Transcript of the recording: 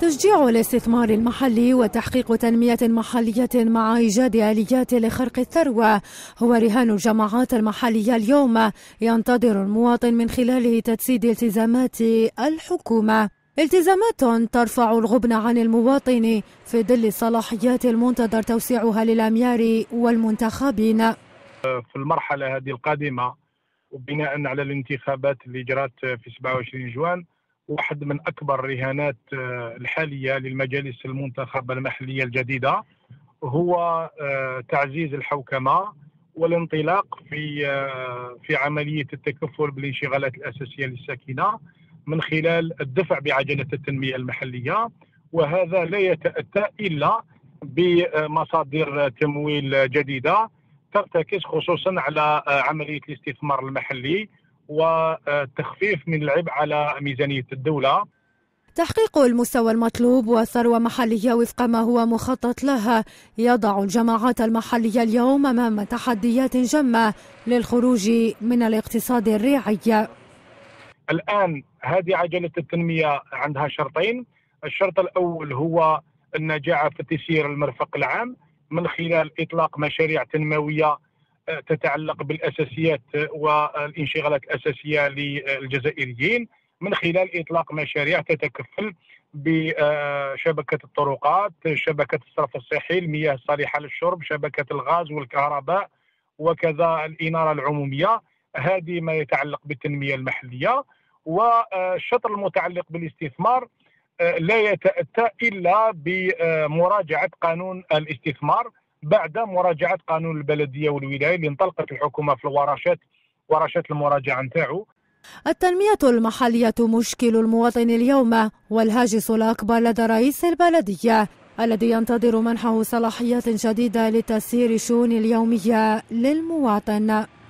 تشجيع الاستثمار المحلي وتحقيق تنمية محلية مع إيجاد آليات لخرق الثروة هو رهان الجماعات المحلية اليوم، ينتظر المواطن من خلاله تجسيد التزامات الحكومة، التزامات ترفع الغبن عن المواطن في ظل الصلاحيات المنتظر توسيعها للأميار والمنتخبين في المرحلة هذه القادمة. وبناء على الانتخابات اللي جرات في 27 جوان، واحد من أكبر الرهانات الحالية للمجالس المنتخبة المحلية الجديدة هو تعزيز الحوكمة والانطلاق في عملية التكفل بالانشغالات الأساسية للساكنة من خلال الدفع بعجلة التنمية المحلية، وهذا لا يتأتى إلا بمصادر تمويل جديدة ترتكز خصوصا على عملية الاستثمار المحلي والتخفيف من العبء على ميزانية الدولة. تحقيق المستوى المطلوب وثروة محلية وفق ما هو مخطط لها يضع الجماعات المحلية اليوم أمام تحديات جمة للخروج من الاقتصاد الريعي. الآن هذه عجلة التنمية عندها شرطين، الشرط الأول هو النجاعة في تسيير المرفق العام من خلال إطلاق مشاريع تنموية تتعلق بالأساسيات والانشغالات الأساسية للجزائريين، من خلال إطلاق مشاريع تتكفل بشبكة الطرقات، شبكة الصرف الصحي، المياه الصالحة للشرب، شبكة الغاز والكهرباء، وكذا الإنارة العمومية. هذه ما يتعلق بالتنمية المحلية. والشطر المتعلق بالاستثمار لا يتأتى إلا بمراجعة قانون الاستثمار بعد مراجعة قانون البلدية والولاية اللي انطلقت الحكومة في ورشات المراجعة نتاعو. التنمية المحلية مشكل المواطن اليوم والهاجس الأكبر لدى رئيس البلدية الذي ينتظر منحه صلاحيات جديدة لتسيير الشؤون اليومية للمواطن.